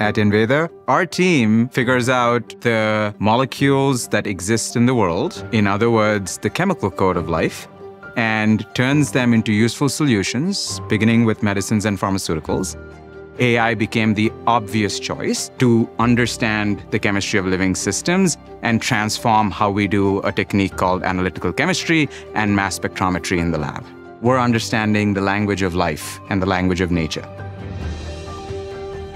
At Enveda, our team figures out the molecules that exist in the world, in other words, the chemical code of life, and turns them into useful solutions, beginning with medicines and pharmaceuticals. AI became the obvious choice to understand the chemistry of living systems and transform how we do a technique called analytical chemistry and mass spectrometry in the lab. We're understanding the language of life and the language of nature.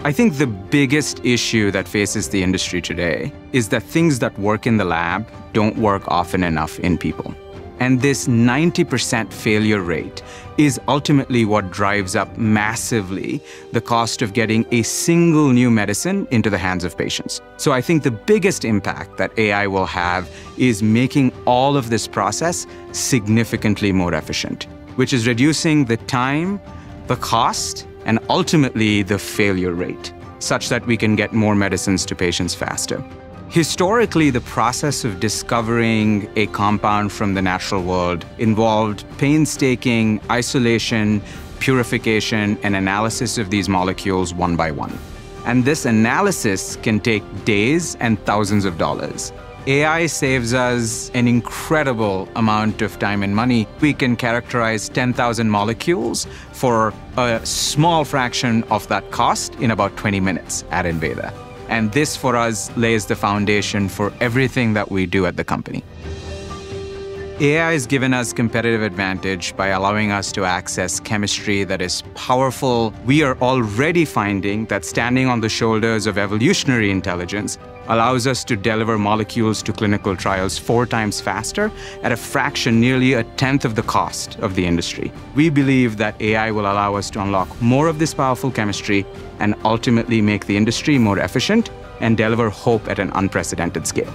I think the biggest issue that faces the industry today is that things that work in the lab don't work often enough in people. And this 90% failure rate is ultimately what drives up massively the cost of getting a single new medicine into the hands of patients. So I think the biggest impact that AI will have is making all of this process significantly more efficient, which is reducing the time, the cost, and ultimately the failure rate, such that we can get more medicines to patients faster. Historically, the process of discovering a compound from the natural world involved painstaking isolation, purification, and analysis of these molecules one by one. And this analysis can take days and thousands of dollars. AI saves us an incredible amount of time and money. We can characterize 10,000 molecules for a small fraction of that cost in about 20 minutes at Enveda. And this, for us, lays the foundation for everything that we do at the company. AI has given us competitive advantage by allowing us to access chemistry that is powerful. We are already finding that standing on the shoulders of evolutionary intelligence allows us to deliver molecules to clinical trials 4 times faster at a fraction, nearly a tenth of the cost of the industry. We believe that AI will allow us to unlock more of this powerful chemistry and ultimately make the industry more efficient and deliver hope at an unprecedented scale.